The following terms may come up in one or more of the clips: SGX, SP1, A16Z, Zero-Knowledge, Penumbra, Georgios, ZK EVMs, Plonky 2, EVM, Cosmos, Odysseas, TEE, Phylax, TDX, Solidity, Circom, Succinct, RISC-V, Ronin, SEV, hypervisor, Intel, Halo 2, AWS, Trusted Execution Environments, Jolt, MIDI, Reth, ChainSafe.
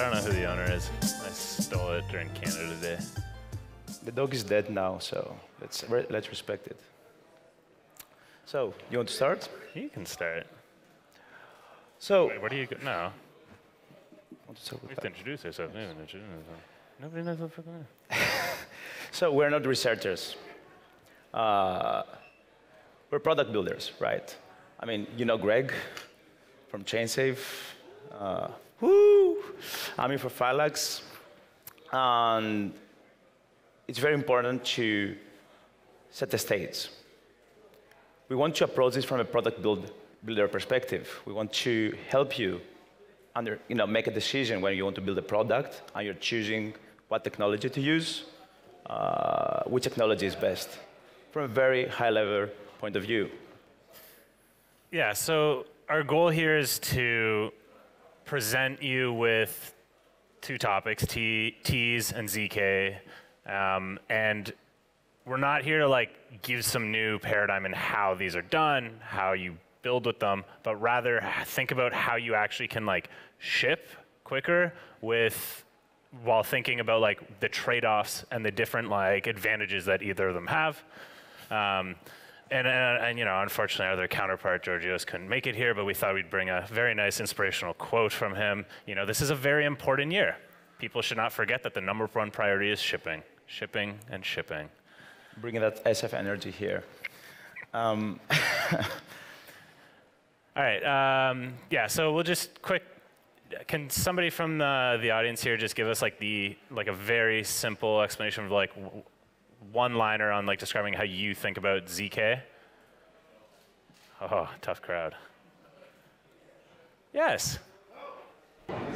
I don't know who the owner is. I stole it during Canada Day. The dog is dead now, so let's respect it. So, you want to start? You can start. So, wait, what do you go? No. We have to introduce ourselves. Yes. Nobody knows what the fuck we are. So we're not researchers. We're product builders, right? I mean, you know Greg from ChainSafe. Woo! I'm in for Phylax. And it's very important to set the stage. We want to approach this from a product builder perspective. We want to help you make a decision when you want to build a product and you're choosing what technology to use, which technology is best, from a very high-level point of view. Yeah, so our goal here is to present you with two topics, Ts and ZK, and we're not here to like give some new paradigm in how these are done, how you build with them, but rather think about how you actually can like ship quicker with while thinking about like the trade-offs and the different like advantages that either of them have. And you know, unfortunately, our other counterpart, Georgios, couldn't make it here, but we thought we'd bring a very nice inspirational quote from him. You know, this is a very important year. People should not forget that the number one priority is shipping, shipping, and shipping. Bringing that SF energy here. All right, yeah, so we'll just quick, can somebody from the audience here just give us like a very simple explanation of like one-liner on like describing how you think about ZK? Oh, tough crowd. Yes.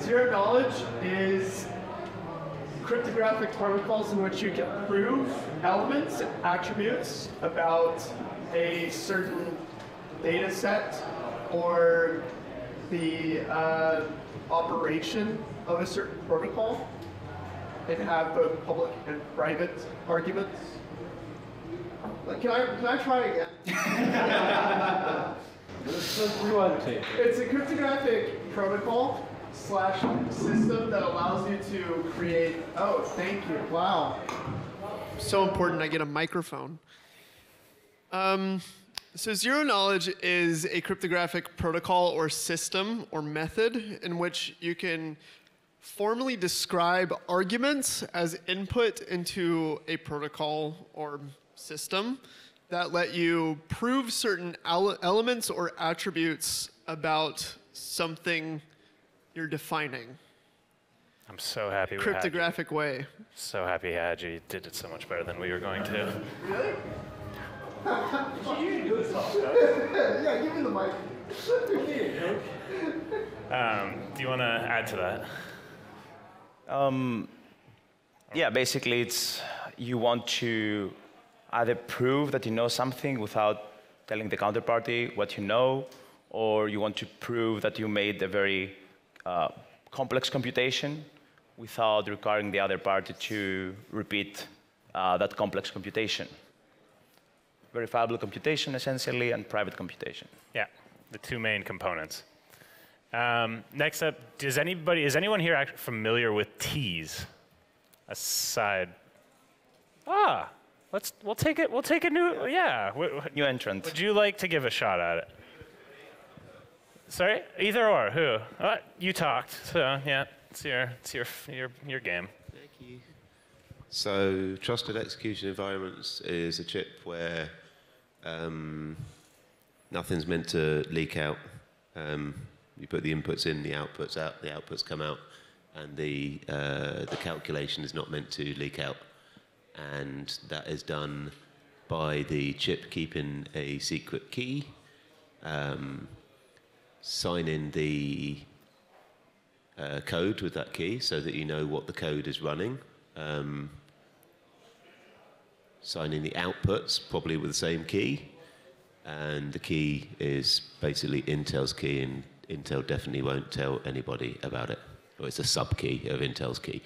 Zero-knowledge is cryptographic protocols in which you can prove elements, attributes about a certain data set or the operation of a certain protocol, and have both public and private arguments. Like, can I try again? It's a cryptographic protocol / system that allows you to create, oh, thank you, wow. So important I get a microphone. So zero-knowledge is a cryptographic protocol or system or method in which you can formally describe arguments as input into a protocol or system that let you prove certain elements or attributes about something you're defining. I'm so happy we had you. Cryptographic way. So happy Hadji did it so much better than we were going to. Really? Yeah, give me the mic. Do you want to add to that? Yeah, basically it's you want to either prove that you know something without telling the counterparty what you know, or you want to prove that you made a very complex computation without requiring the other party to repeat that complex computation. Verifiable computation, essentially, and private computation. Yeah, the two main components. Next up, is anyone here actually familiar with T's? Aside, we'll take a new, yeah. New entrant. Would you like to give a shot at it? Sorry, either or, who? You talked, so yeah, it's your game. Thank you. So, Trusted Execution Environments is a chip where nothing's meant to leak out. You put the inputs in, the outputs out, the outputs come out, and the calculation is not meant to leak out. And that is done by the chip keeping a secret key, signing the code with that key so that you know what the code is running, signing the outputs probably with the same key, and the key is basically Intel's key, and Intel definitely won't tell anybody about it. Or it's a sub-key of Intel's key.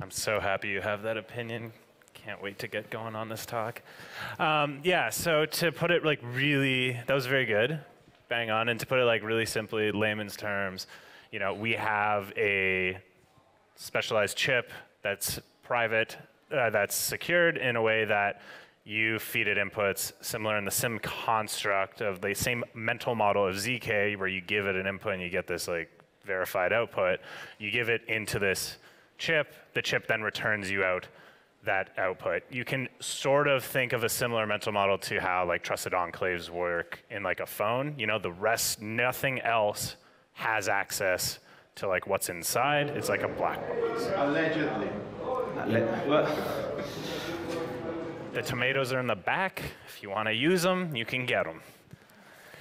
I'm so happy you have that opinion. Can't wait to get going on this talk. Yeah, so to put it like really, that was very good, bang on, and to put it like really simply, layman's terms, you know, we have a specialized chip that's private, that's secured in a way that you feed it inputs similar in the sim construct of the same mental model of ZK, where you give it an input and you get this like verified output. You give it into this chip, the chip then returns you out that output. You can sort of think of a similar mental model to how like trusted enclaves work in like a phone. You know, the rest, nothing else has access to like what's inside. It's like a black box. Allegedly. The tomatoes are in the back. If you want to use them, you can get them.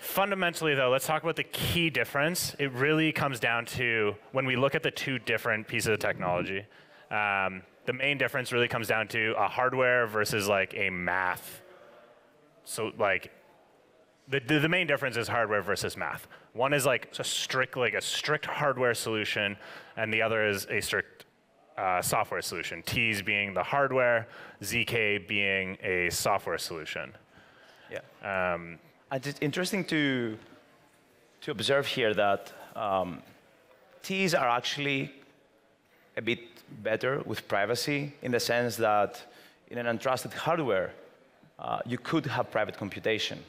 Fundamentally, though, let's talk about the key difference. It really comes down to when we look at the two different pieces of technology. The main difference really comes down to a hardware versus like a math. So like the main difference is hardware versus math. One is like a strict hardware solution, and the other is a strict software solution. T's being the hardware, ZK being a software solution. Yeah. It's interesting to observe here that T's are actually a bit better with privacy, in the sense that in an untrusted hardware, you could have private computation,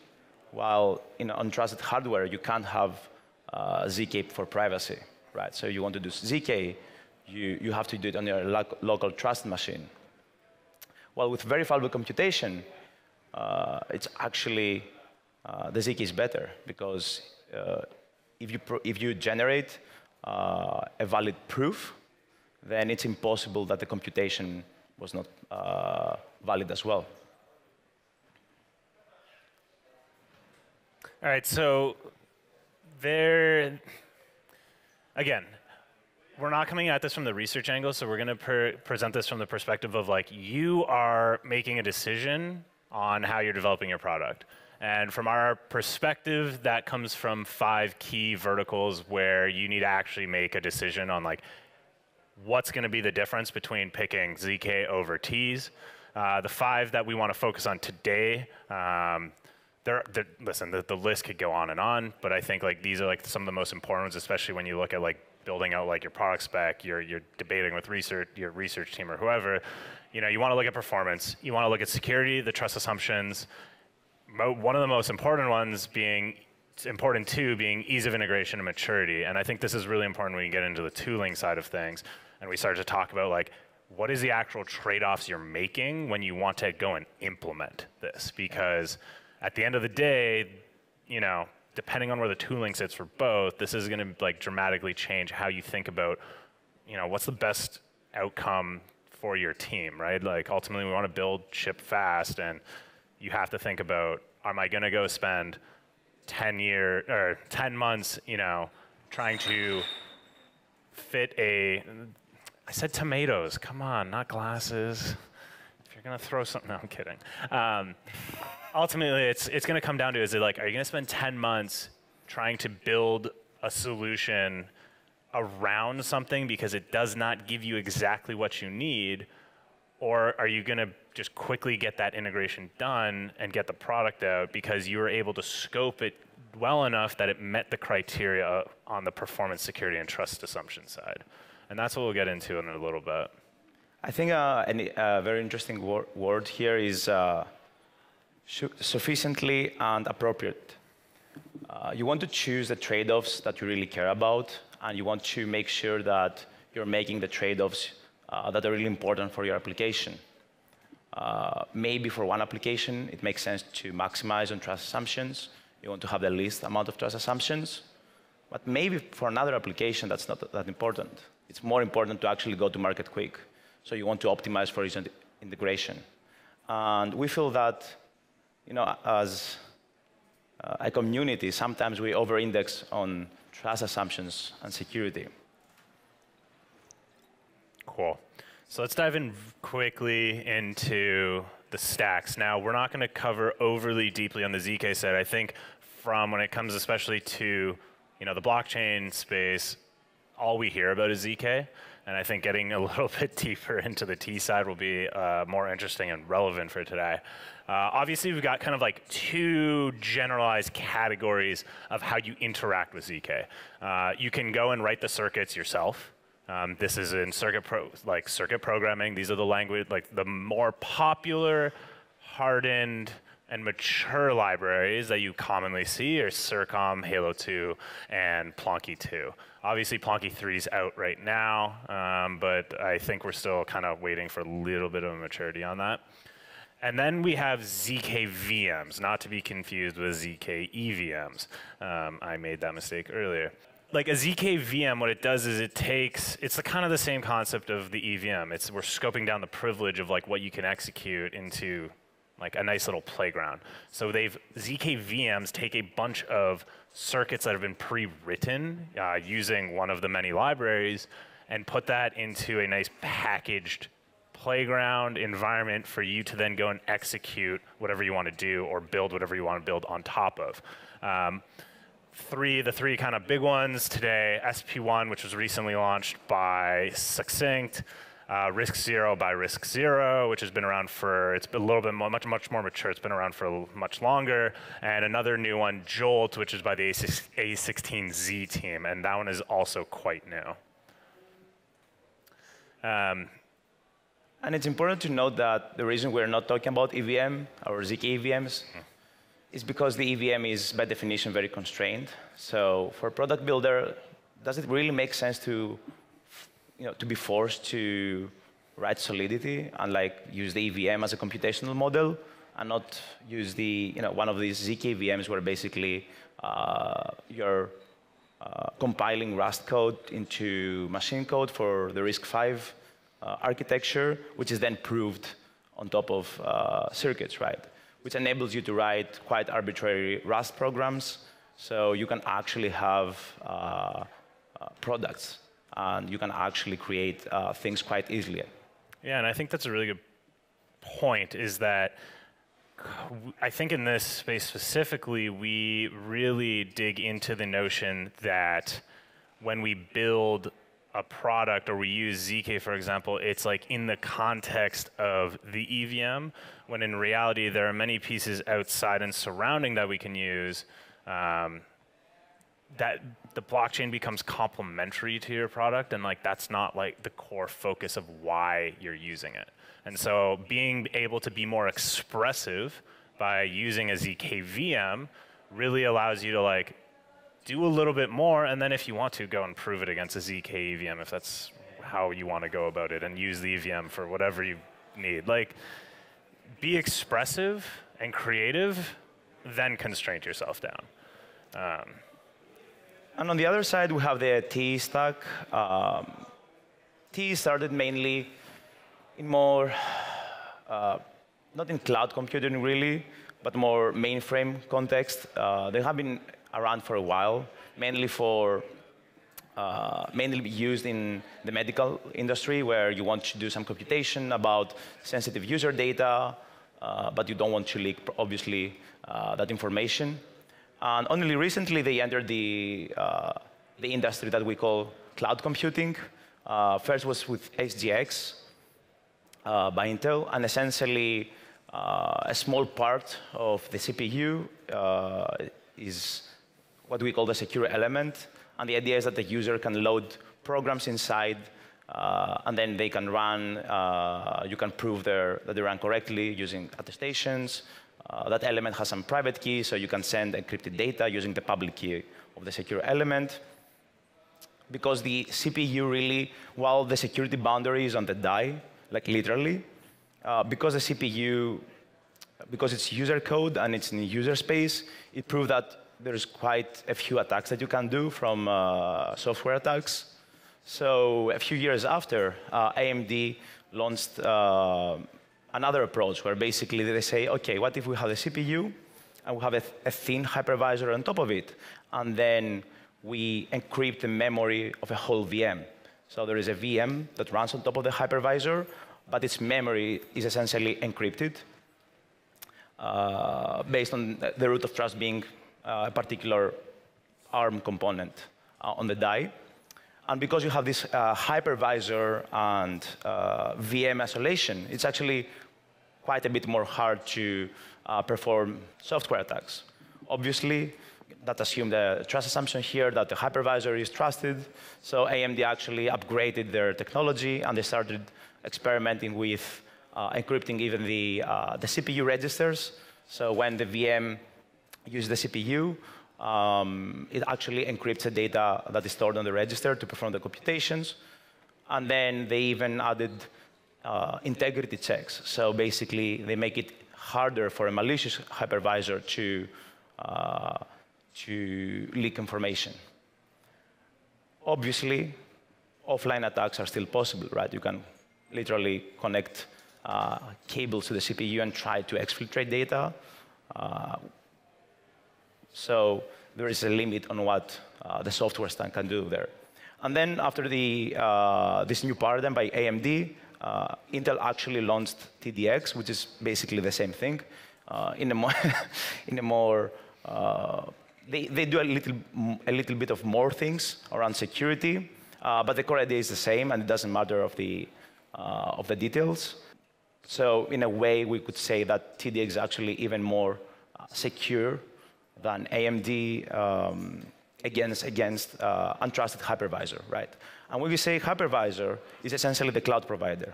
while in untrusted hardware, you can't have ZK for privacy, right? So you want to do ZK, you have to do it on your local trust machine. While with verifiable computation, it's actually, the ZK is better, because if you generate a valid proof, then it's impossible that the computation was not valid as well. All right, so there, again, we're not coming at this from the research angle, so we're going to present this from the perspective of like, you are making a decision on how you're developing your product. And from our perspective, that comes from 5 key verticals where you need to actually make a decision on like, what's going to be the difference between picking ZK over T's. The 5 that we want to focus on today, listen, the list could go on and on, but I think like these are like some of the most important ones, especially when you look at like building out like your product spec, you're debating with research, your research team or whoever. You know, you want to look at performance, you want to look at security, the trust assumptions. One of the most important ones being important, ease of integration and maturity. And I think this is really important when you get into the tooling side of things, and we start to talk about like, what is the actual trade-offs you're making when you want to go and implement this? Because at the end of the day, you know, depending on where the tooling sits for both, this is going to like dramatically change how you think about, you know, what's the best outcome for your team, right? Like ultimately, we want to build, ship fast, and you have to think about: am I going to go spend 10 months, you know, trying to fit a, I said tomatoes, come on, not glasses. If you're gonna throw something, no, I'm kidding. Ultimately, it's gonna come down to, is it like, are you gonna spend 10 months trying to build a solution around something because it does not give you exactly what you need, or are you gonna just quickly get that integration done and get the product out because you were able to scope it well enough that it met the criteria on the performance, security, and trust assumption side? And that's what we'll get into in a little bit. I think a very interesting word here is sufficiently and appropriate. You want to choose the trade-offs that you really care about, and you want to make sure that you're making the trade-offs that are really important for your application. Maybe for one application, it makes sense to maximize on trust assumptions. You want to have the least amount of trust assumptions. But maybe for another application, that's not that important. It's more important to actually go to market quick. So you want to optimize for each integration. And we feel that, you know, as a community, sometimes we over-index on trust assumptions and security. Cool. So let's dive in quickly into the stacks. Now, we're not going to cover overly deeply on the ZK side. I think from when it comes especially to, you know, the blockchain space, all we hear about is ZK. And I think getting a little bit deeper into the T side will be more interesting and relevant for today. Obviously, we've got kind of like two generalized categories of how you interact with ZK. You can go and write the circuits yourself. This is in circuit programming. These are the language, like the more popular, hardened, and mature libraries that you commonly see are Circom, Halo 2, and Plonky 2. Obviously, Plonky 3 is out right now, but I think we're still kind of waiting for a little bit of maturity on that. And then we have ZK VMs, not to be confused with ZK EVMs. I made that mistake earlier. Like a ZK VM, what it does is it takes, it's kind of the same concept of the EVM. We're scoping down the privilege of like what you can execute into like a nice little playground. So ZK VMs take a bunch of circuits that have been pre-written using one of the many libraries and put that into a nice packaged playground environment for you to then go and execute whatever you want to do or build whatever you want to build on top of. The three kind of big ones today, SP1, which was recently launched by Succinct, Risk Zero by Risk Zero, which has been around for, it's been a little bit more, much more mature, it's been around for much longer, and another new one, Jolt, which is by the A16Z team, and that one is also quite new. And it's important to note that the reason we're not talking about EVM or ZK EVMs is because the EVM is, by definition, very constrained. So for a product builder, does it really make sense to, to be forced to write solidity and like use the EVM as a computational model and not use the, one of these ZK EVMs where basically you're compiling Rust code into machine code for the RISC-V architecture, which is then proved on top of circuits, right? Which enables you to write quite arbitrary Rust programs, so you can actually have products, and you can actually create things quite easily. Yeah, and I think that's a really good point, is that I think in this space specifically, we really dig into the notion that when we build a product or we use ZK, for example, it's like in the context of the EVM, when in reality there are many pieces outside and surrounding that we can use, that the blockchain becomes complementary to your product, and like that's not like the core focus of why you're using it. And so being able to be more expressive by using a ZK VM really allows you to like do a little bit more, and then if you want to, go and prove it against a ZK EVM if that's how you want to go about it, and use the EVM for whatever you need. Like, be expressive and creative, then constrain yourself down. And on the other side, we have the TE stack. TE started mainly in more, not in cloud computing really, but more mainframe context. They have been around for a while, mainly used in the medical industry, where you want to do some computation about sensitive user data, but you don't want to leak, obviously, that information. And only recently they entered the industry that we call cloud computing. First was with SGX by Intel, and essentially a small part of the CPU is what we call the secure element. And the idea is that the user can load programs inside, and then they can run. You can prove that they run correctly using attestations. That element has some private key, so you can send encrypted data using the public key of the secure element. Because the CPU really, while the security boundary is on the die, like literally, because the CPU, because it's user code and it's in user space, it proved that there's quite a few attacks that you can do from software attacks. So a few years after, AMD launched another approach where basically they say, okay, what if we have a CPU and we have a thin hypervisor on top of it, and then we encrypt the memory of a whole VM. So there is a VM that runs on top of the hypervisor, but its memory is essentially encrypted based on the root of trust being a particular ARM component on the die. And because you have this hypervisor and VM isolation, it's actually quite a bit more hard to perform software attacks. Obviously, that assumed the trust assumption here that the hypervisor is trusted. So AMD actually upgraded their technology, and they started experimenting with encrypting even the CPU registers. So when the VM uses the CPU, it actually encrypts the data that is stored on the register to perform the computations. And then they even added integrity checks. So basically, they make it harder for a malicious hypervisor to leak information. Obviously, offline attacks are still possible, right? You can literally connect cables to the CPU and try to exfiltrate data. So there is a limit on what the software stack can do there. And then after this new paradigm by AMD, Intel actually launched TDX, which is basically the same thing. They do a little bit of more things around security, but the core idea is the same, and it doesn't matter of the details. So in a way, we could say that TDX is actually even more secure than AMD against untrusted hypervisor, right? And when we say hypervisor, it's essentially the cloud provider.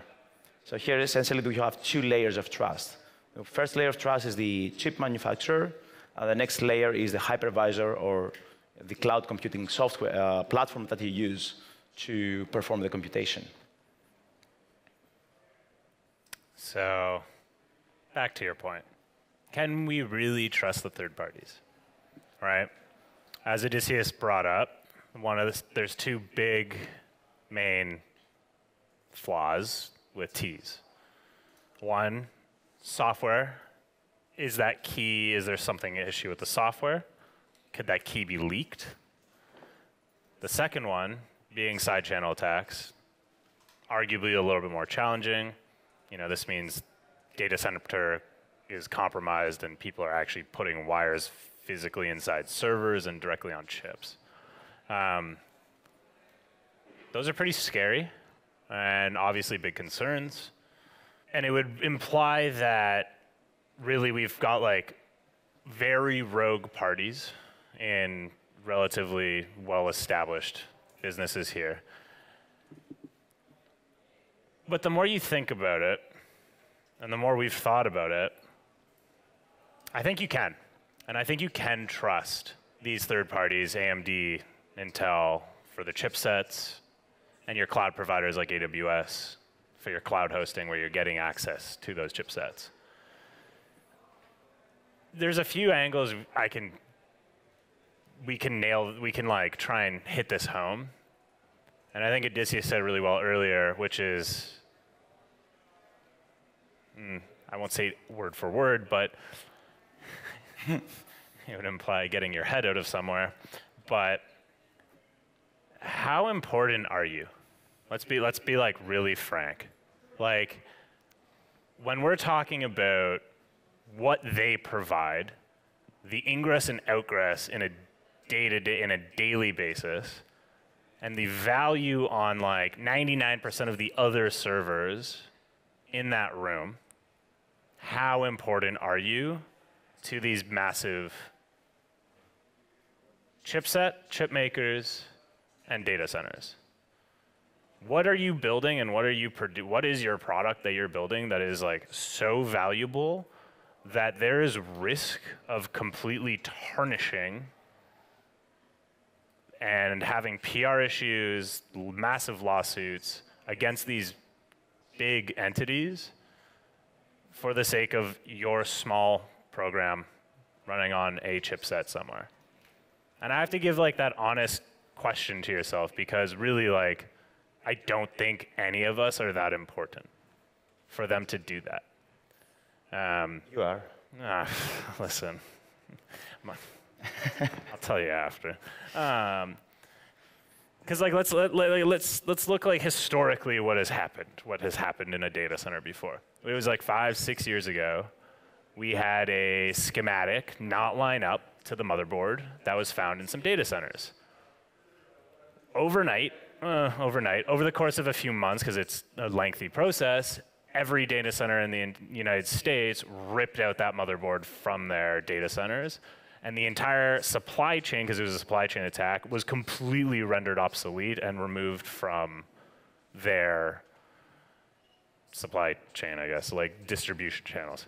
So here, essentially, we have two layers of trust. The first layer of trust is the chip manufacturer. The next layer is the hypervisor or the cloud computing software platform that you use to perform the computation. So back to your point. Can we really trust the third parties? Right? As Odysseas brought up, there's two big main flaws with T's. One, software. Is that key, is there something issue with the software? Could that key be leaked? The second one, being side channel attacks, arguably a little bit more challenging. You know, this means data center is compromised and people are actually putting wires physically inside servers and directly on chips. Those are pretty scary and obviously big concerns. And it would imply that really we've got like very rogue parties in relatively well-established businesses here. But the more you think about it, and the more we've thought about it, I think you can. And I think you can trust these third parties, AMD, Intel, for the chipsets, and your cloud providers like AWS for your cloud hosting where you're getting access to those chipsets. There's a few angles we can like try and hit this home. And I think Odysseas said really well earlier, which is, I won't say word for word, but it would imply getting your head out of somewhere. But how important are you? Let's be like really frank. Like when we're talking about what they provide, the ingress and outgress in a day-to-day, in a daily basis, and the value on like 99% of the other servers in that room, how important are you to these massive chip makers, and data centers? What are you building and what is your product that you're building that is like so valuable that there is risk of completely tarnishing and having PR issues, massive lawsuits against these big entities for the sake of your small program running on a chipset somewhere? And I have to give like that honest question to yourself, because really like I don't think any of us are that important for them to do that. You are. Listen, I'll tell you after. Because like let's look like historically what has happened in a data center before. It was like 5-6 years ago. We had a schematic not line up to the motherboard that was found in some data centers. Overnight, overnight, over the course of a few months, because it's a lengthy process, every data center in the United States ripped out that motherboard from their data centers. And the entire supply chain, because it was a supply chain attack, was completely rendered obsolete and removed from their supply chain, I guess, like distribution channels.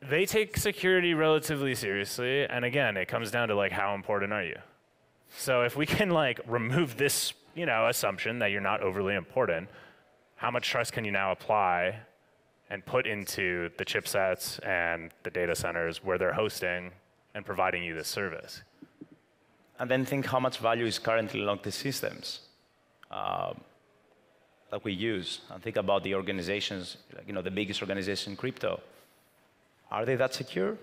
They take security relatively seriously, and again, it comes down to like how important are you? So if we can like remove this, you know, assumption that you're not overly important, how much trust can you now apply and put into the chipsets and the data centers where they're hosting and providing you this service? And then think how much value is currently locked in systems that we use. And think about the organizations, like, you know, the biggest organization in crypto. Are they that secure?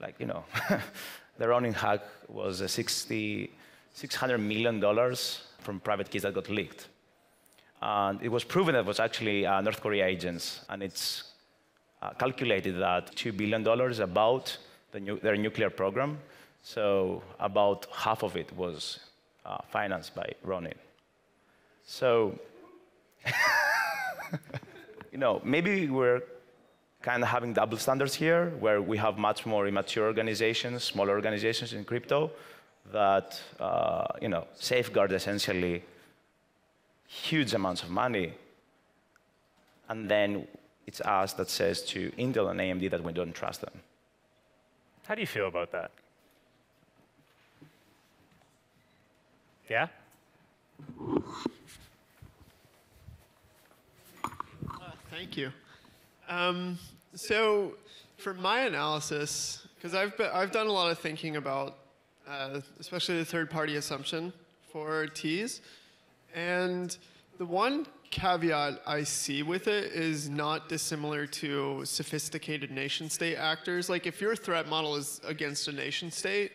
Like, you know, the Ronin hack was $600 million from private keys that got leaked. And it was proven that it was actually North Korea agents. And it's calculated that $2 billion about their nuclear program. So about half of it was financed by Ronin. So, you know, maybe we're kind of having double standards here, where we have much more immature organizations, smaller organizations in crypto that, you know, safeguard essentially huge amounts of money. And then it's us that says to Intel and AMD that we don't trust them. How do you feel about that? Yeah? Thank you. So for my analysis, because I've done a lot of thinking about especially the third-party assumption for T's. And the one caveat I see with it is not dissimilar to sophisticated nation-state actors. Like, if your threat model is against a nation-state,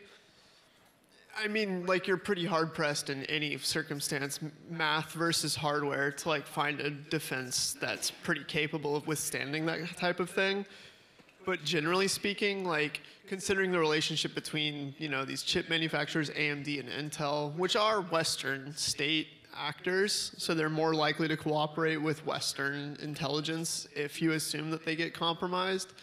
I mean, like, you're pretty hard-pressed in any circumstance, math versus hardware, to, like, find a defense that's pretty capable of withstanding that type of thing. But generally speaking, like, considering the relationship between, you know, these chip manufacturers, AMD and Intel, which are Western state actors, so they're more likely to cooperate with Western intelligence if you assume that they get compromised.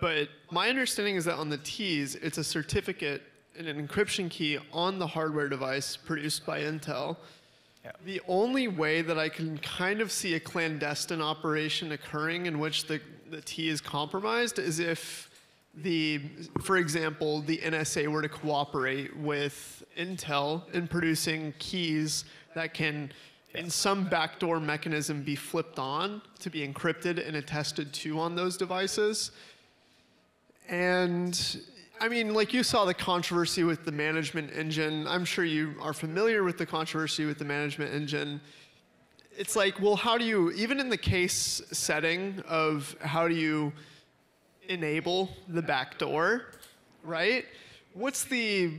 But my understanding is that on the T's, it's a certificate and an encryption key on the hardware device produced by Intel. Yeah. The only way that I can kind of see a clandestine operation occurring in which the T is compromised is if the, for example, the NSA were to cooperate with Intel in producing keys that can, in some backdoor mechanism, be flipped on to be encrypted and attested to on those devices. And I mean, like, you saw the controversy with the management engine. I'm sure you are familiar with the controversy with the management engine. It's like, well, how do you, even in the case setting of how do you enable the backdoor, right? What's the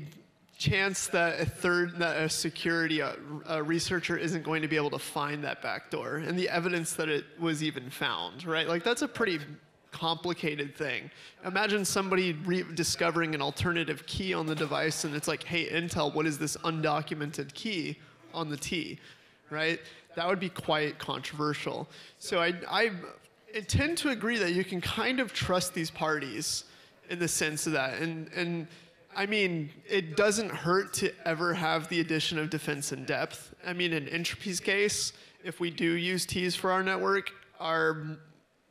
chance that a security researcher isn't going to be able to find that backdoor and the evidence that it was even found, right? Like, that's a pretty complicated thing. Imagine somebody discovering an alternative key on the device, and it's like, hey, Intel, what is this undocumented key on the T, right? That would be quite controversial. So I tend to agree that you can kind of trust these parties in the sense of that. And I mean, it doesn't hurt to ever have the addition of defense in depth. I mean, in Entropy's case, if we do use T's for our network,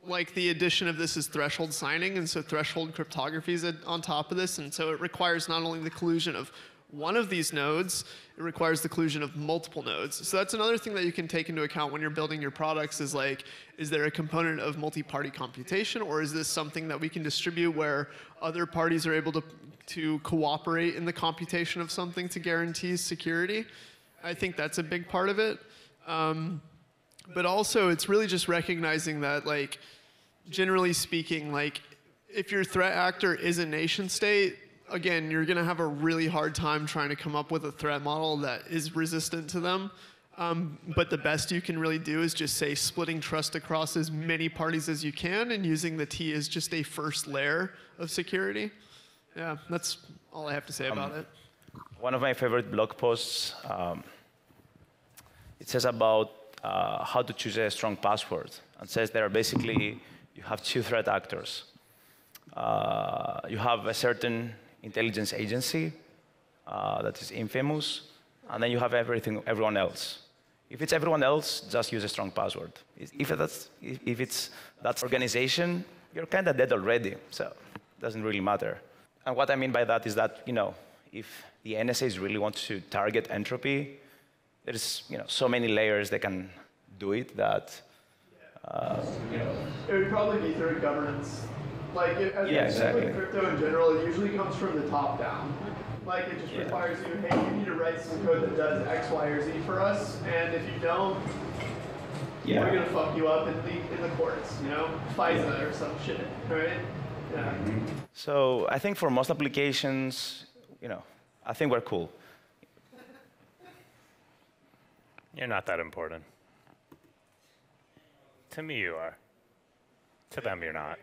like, the addition of this is threshold signing, and so threshold cryptography is on top of this, and so it requires not only the collusion of one of these nodes, it requires the collusion of multiple nodes. So that's another thing that you can take into account when you're building your products is, like, is there a component of multi-party computation, or is this something that we can distribute where other parties are able to cooperate in the computation of something to guarantee security? I think that's a big part of it. But also, it's really just recognizing that, like, generally speaking, like, if your threat actor is a nation state, again, you're going to have a really hard time trying to come up with a threat model that is resistant to them. But the best you can really do is just say splitting trust across as many parties as you can and using the T as just a first layer of security. Yeah, that's all I have to say about it. One of my favorite blog posts it says about how to choose a strong password. It says there are basically, you have two threat actors. You have a certain intelligence agency that is infamous, and then you have everyone else. If it's everyone else, just use a strong password. If it's that organization, you're kind of dead already, so it doesn't really matter. And what I mean by that is that, you know, if the NSAs really want to target entropy, there's, you know, so many layers they can do it that, you know. It would probably be through governance. Like, as crypto in general, it usually comes from the top down. Like, it just requires you, hey, you need to write some code that does X, Y, or Z for us, and if you don't, we're going to fuck you up in the courts, you know? FISA or some shit, right? Yeah. So I think for most applications, you know, I think we're cool. You're not that important. To me, you are. To them, you're not.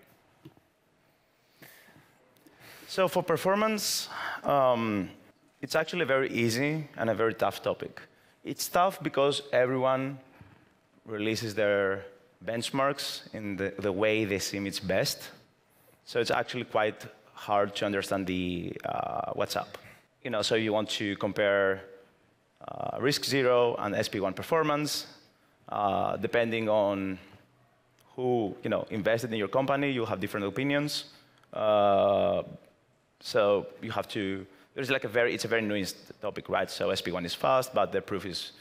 So for performance, it's actually very easy and a very tough topic. It's tough because everyone releases their benchmarks in the way they seem it's best. So it's actually quite hard to understand what's up. You know, so you want to compare Risk Zero and SP1 performance. Depending on who, you know, invested in your company, you'll have different opinions. So you have to, there's like it's a very nuanced topic, right? So SP1 is fast, but the proofs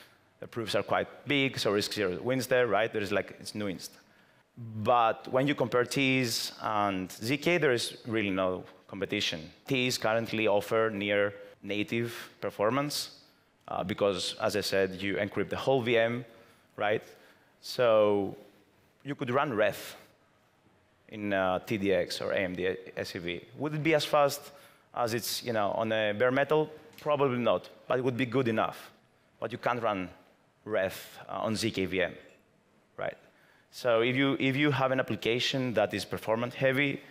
are quite big, so Risk Zero wins there, right? There's like, it's nuanced. But when you compare T's and ZK, there is really no competition. T's currently offer near native performance, because as I said, you encrypt the whole VM, right? So you could run Reth in TDX or AMD SEV. Would it be as fast as it's, you know, on a bare metal? Probably not, but it would be good enough. But you can't run Reth on ZK VM, right? So if you have an application that is performance heavy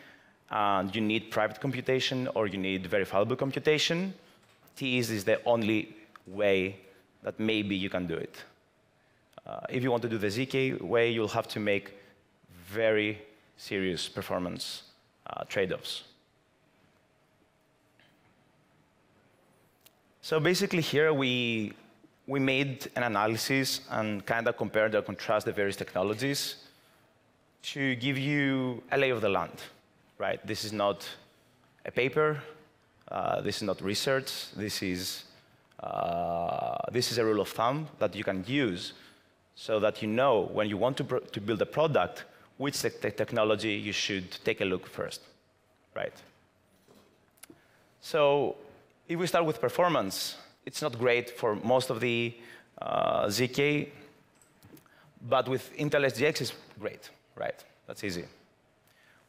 and you need private computation or you need verifiable computation, TEs is the only way that maybe you can do it. If you want to do the ZK way, you'll have to make very serious performance trade-offs. So basically here we made an analysis and kind of compared and contrasted the various technologies to give you a lay of the land, right? This is not a paper. This is not research. This is a rule of thumb that you can use so that you know when you want to build a product which technology you should take a look first, right? So if we start with performance, it's not great for most of the ZK, but with Intel SGX, it's great, right? That's easy.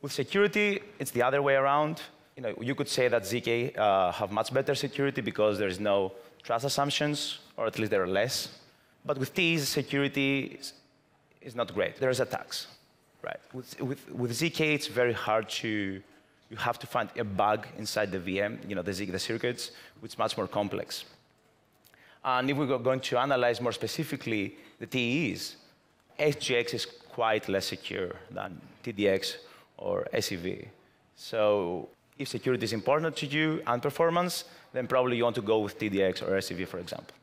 With security, it's the other way around. You know, you could say that ZK have much better security because there's no trust assumptions, or at least there are less. But with T's, security is not great. There's attacks. Right. With ZK, it's very hard to, you have to find a bug inside the VM, you know, the circuits, which is much more complex. And if we're going to analyze more specifically the TEs, SGX is quite less secure than TDX or SEV. So if security is important to you and performance, then probably you want to go with TDX or SEV, for example.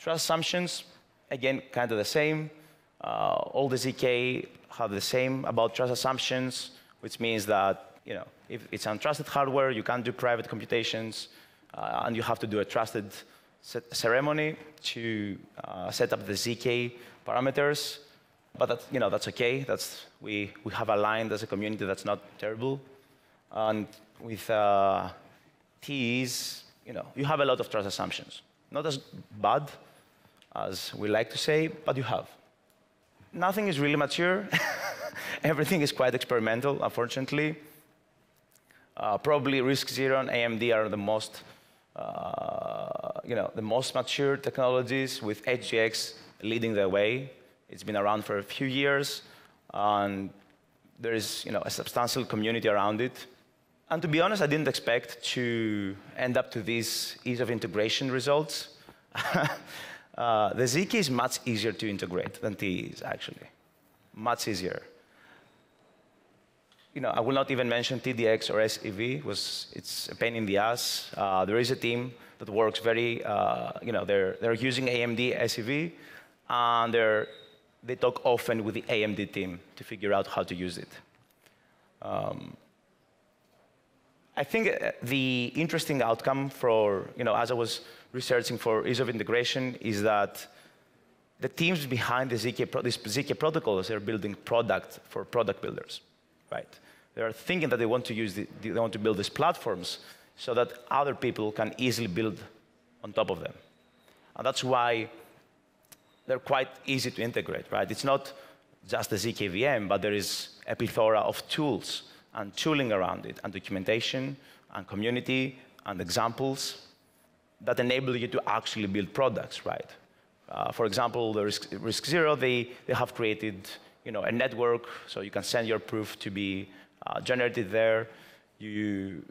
Trust assumptions, again, kind of the same. All the ZK have the same about trust assumptions, which means that, you know, if it's untrusted hardware, you can't do private computations, and you have to do a trusted ceremony to set up the ZK parameters. But that's, you know, that's okay. That's, we have aligned as a community. That's not terrible. And with TEs, you know, you have a lot of trust assumptions. Not as bad as we like to say, but you have. Nothing is really mature. Everything is quite experimental, unfortunately. Probably Risk Zero and AMD are the most, you know, the most mature technologies, with SGX leading the way. It's been around for a few years, and there is, you know, a substantial community around it. And to be honest, I didn't expect to end up to these ease of integration results. The ZK is much easier to integrate than TE is, actually. Much easier. You know, I will not even mention TDX or SEV. It's a pain in the ass. There is a team that works very, you know, they're using AMD SEV, and they talk often with the AMD team to figure out how to use it. I think the interesting outcome for, you know, as I was researching for ease of integration is that the teams behind these ZK protocols are building product for product builders, right? They are thinking that they want to use, they want to build these platforms so that other people can easily build on top of them. And that's why they're quite easy to integrate, right? It's not just the ZK VM, but there is a plethora of tools and tooling around it, and documentation, and community, and examples that enable you to actually build products, right? For example, the Risk Zero, they have created, you know, a network, so you can send your proof to be generated there. You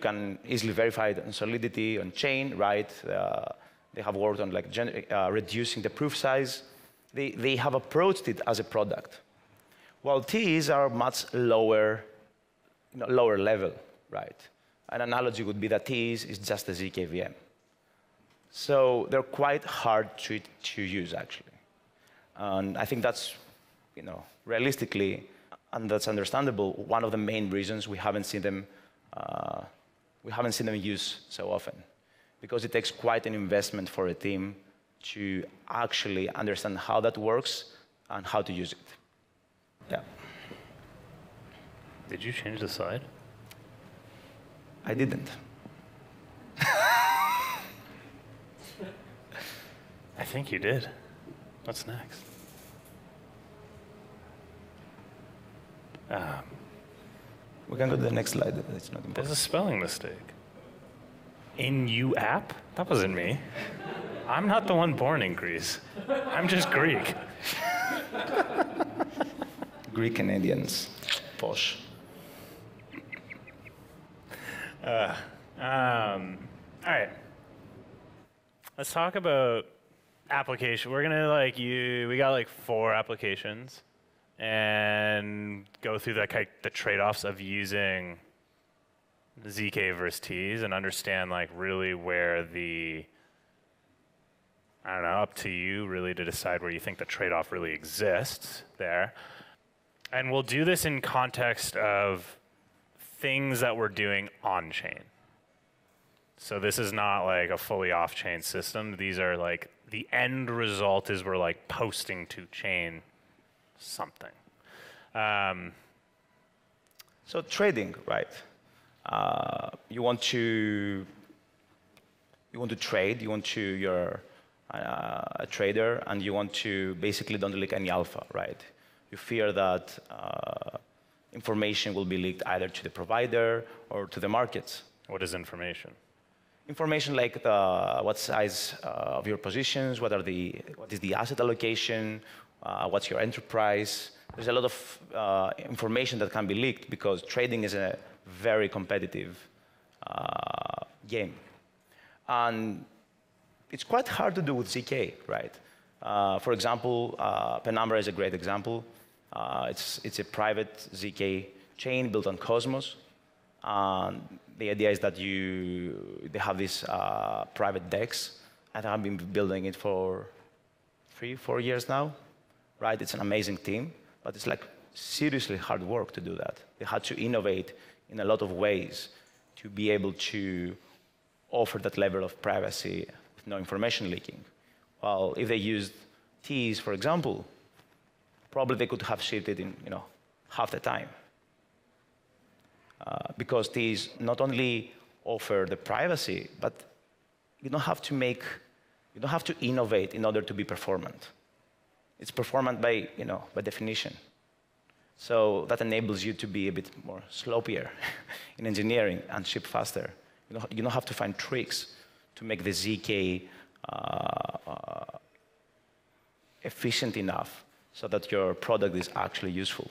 can easily verify it on Solidity, on chain, right? They have worked on like reducing the proof size. They have approached it as a product. While TEs are much lower, you know, lower level, right? An analogy would be that TEs is just a ZK VM. So they're quite hard to use, actually. And I think that's, you know, realistically, and that's understandable, one of the main reasons we haven't seen them used so often, because it takes quite an investment for a team to actually understand how that works and how to use it. Yeah. Did you change the side? I didn't. I think you did. What's next? We can go to the next slide. It's not important. There's a spelling mistake. In-U-app? That wasn't me. I'm not the one born in Greece. I'm just Greek. Greek Canadians. Posh. All right. Let's talk about application. We're gonna we got like 4 applications, and go through the trade-offs of using ZK versus TEs, and understand like really where the, I don't know, up to you really to decide where you think the trade-off really exists there. And we'll do this in context of things that we're doing on-chain. So this is not like a fully off-chain system. These are like, the end result is we're like posting to chain something. So trading, right? You want to trade. You're a trader, and you want to basically don't leak any alpha, right? You fear that information will be leaked either to the provider or to the markets. What is information? Information like what size of your positions, what is the asset allocation, what's your enterprise. There's a lot of information that can be leaked because trading is a very competitive game. And it's quite hard to do with ZK, right? For example, Penumbra is a great example. It's a private ZK chain built on Cosmos. The idea is that they have this private DEX, and I've been building it for 3-4 years now, right? It's an amazing team, but it's like seriously hard work to do that. They had to innovate in a lot of ways to be able to offer that level of privacy with no information leaking. Well, if they used TEs, for example, probably they could have shipped it in, you know, half the time. Because these not only offer the privacy, but you don't have to innovate in order to be performant. It's performant by, you know, by definition. So that enables you to be a bit more sloppier in engineering and ship faster. You don't have to find tricks to make the ZK efficient enough so that your product is actually useful.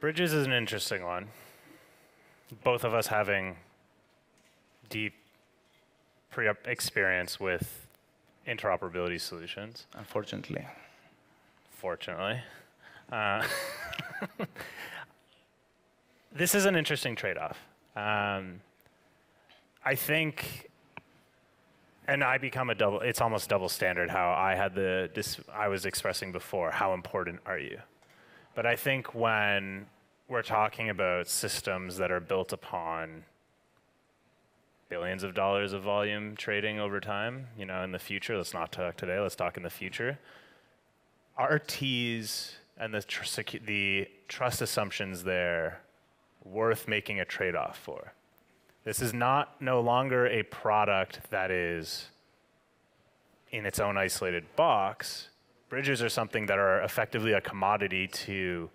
Bridges is an interesting one. Both of us having deep experience with interoperability solutions. Unfortunately. Fortunately. This is an interesting trade-off. I think, and I become a double, it's almost double standard how I had the, I was expressing before, how important are you? But I think when we're talking about systems that are built upon billions of dollars of volume trading over time, you know, in the future, let's not talk today, let's talk in the future, RTs and the trust assumptions there worth making a trade-off for. This is no longer a product that is in its own isolated box. Bridges are something that are effectively a commodity to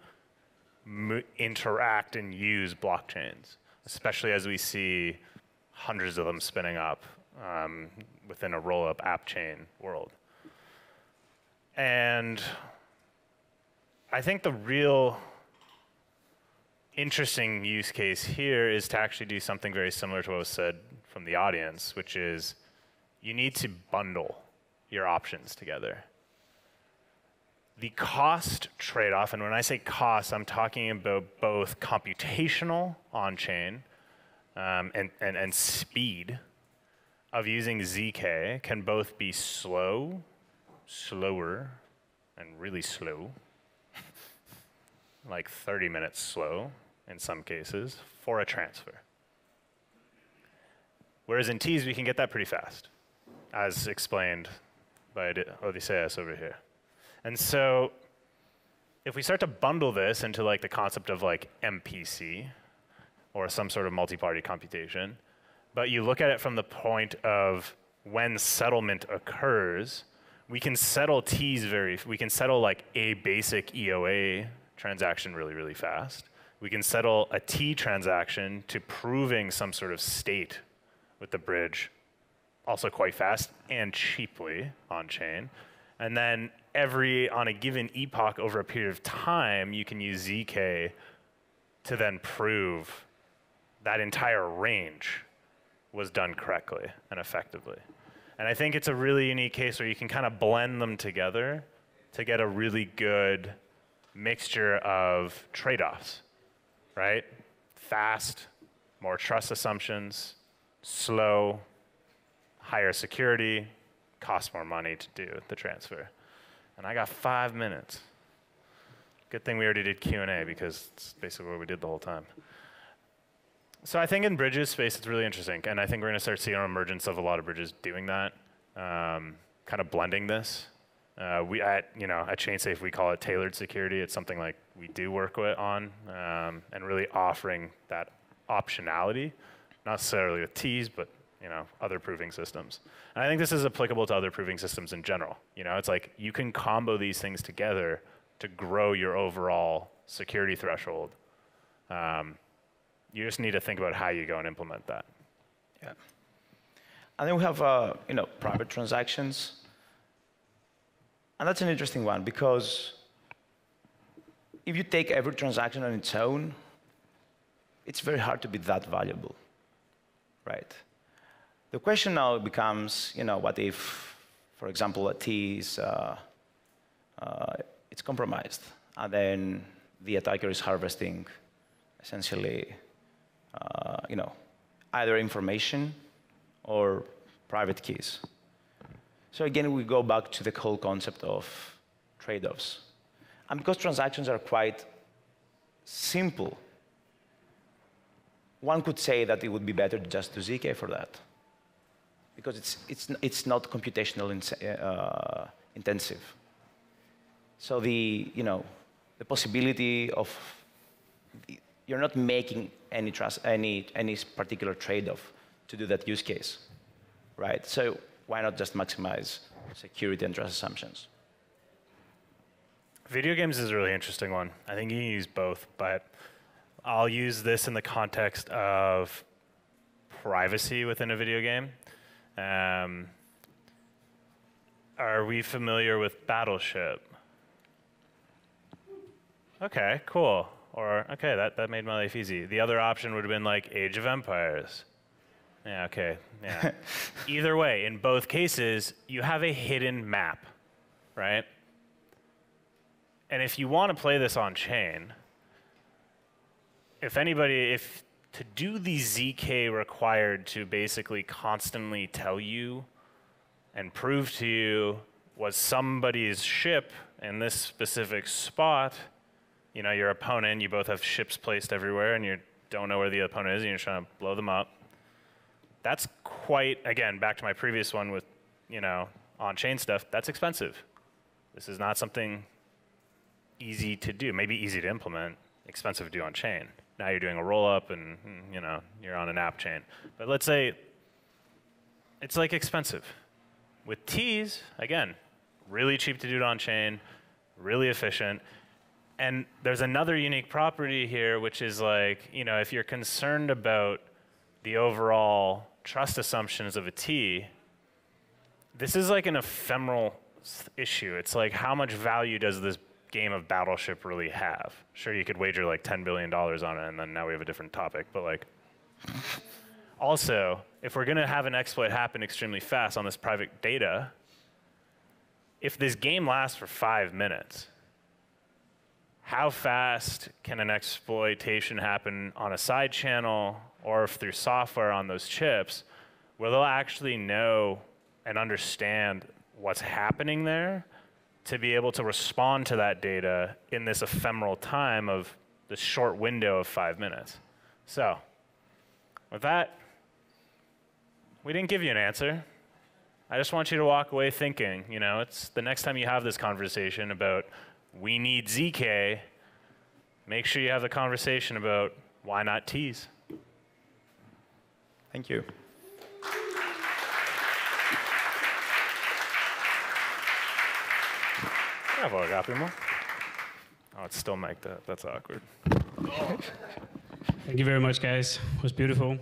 interact and use blockchains, especially as we see hundreds of them spinning up within a roll-up app chain world. And I think the real interesting use case here is to actually do something very similar to what was said from the audience, which is you need to bundle your options together. The cost trade-off, and when I say cost, I'm talking about both computational on-chain and speed of using ZK can both be slow, slower, and really slow, like 30 minutes slow in some cases, for a transfer. Whereas in T's, we can get that pretty fast, as explained by Odysseas over here. And so if we start to bundle this into like the concept of like MPC or some sort of multi-party computation, but you look at it from the point of when settlement occurs, we can settle we can settle like a basic EOA transaction really, really fast. We can settle a T transaction to proving some sort of state with the bridge also quite fast and cheaply on chain. And then on a given epoch over a period of time, you can use ZK to then prove that entire range was done correctly and effectively. And I think it's a really unique case where you can kind of blend them together to get a really good mixture of trade-offs, right? Fast, more trust assumptions, slow, higher security, costs more money to do the transfer. And I got 5 minutes. Good thing we already did Q&A because it's basically what we did the whole time. So I think in bridges space, it's really interesting. And I think we're going to start seeing an emergence of a lot of bridges doing that, kind of blending this. At ChainSafe, we call it tailored security. It's something like we do work with on and really offering that optionality, not necessarily with T's, but you know, other proving systems. And I think this is applicable to other proving systems in general. You know, it's like you can combo these things together to grow your overall security threshold. You just need to think about how you go and implement that. Yeah. And then we have, private transactions. And that's an interesting one because if you take every transaction on its own, it's very hard to be that valuable, right? The question now becomes, what if, for example, a T is it's compromised, and then the attacker is harvesting, essentially, either information or private keys. So again, we go back to the whole concept of trade-offs, and because transactions are quite simple, one could say that it would be better just to ZK for that, because it's not computational intensive. So the possibility of you're not making any particular trade-off to do that use case, right? So why not just maximize security and trust assumptions? Video games is a really interesting one. I think you can use both, but I'll use this in the context of privacy within a video game. Are we familiar with Battleship? Okay, cool. Or, okay, that made my life easy. The other option would have been like Age of Empires. Yeah, okay. Yeah. Either way, in both cases, you have a hidden map, right? And if you want to play this on chain, if anybody, if to do the ZK required to basically constantly tell you and prove to you was somebody's ship in this specific spot, you know, your opponent, you both have ships placed everywhere and you don't know where the opponent is and you're trying to blow them up. That's quite, again, back to my previous one with, you know, on-chain stuff, that's expensive. This is not something easy to do, maybe easy to implement, expensive to do on-chain. Now you're doing a roll-up and, you know, you're on an app chain. But let's say it's like expensive. With T's, again, really cheap to do it on-chain, really efficient. And there's another unique property here, which is like, you know, if you're concerned about the overall trust assumptions of a T, this is like an ephemeral issue. It's like, how much value does this game of Battleship really have? Sure, you could wager like $10 billion on it, and then now we have a different topic, but like. Also, if we're gonna have an exploit happen extremely fast on this private data, if this game lasts for 5 minutes, how fast can an exploitation happen on a side channel or through software on those chips where they'll actually know and understand what's happening there to be able to respond to that data in this ephemeral time of this short window of 5 minutes? So with that, we didn't give you an answer. I just want you to walk away thinking, you know, it's the next time you have this conversation about we need ZK, make sure you have the conversation about why not T's. Thank you. Oh, it's still mic'd up. That's awkward. Thank you very much, guys. It was beautiful.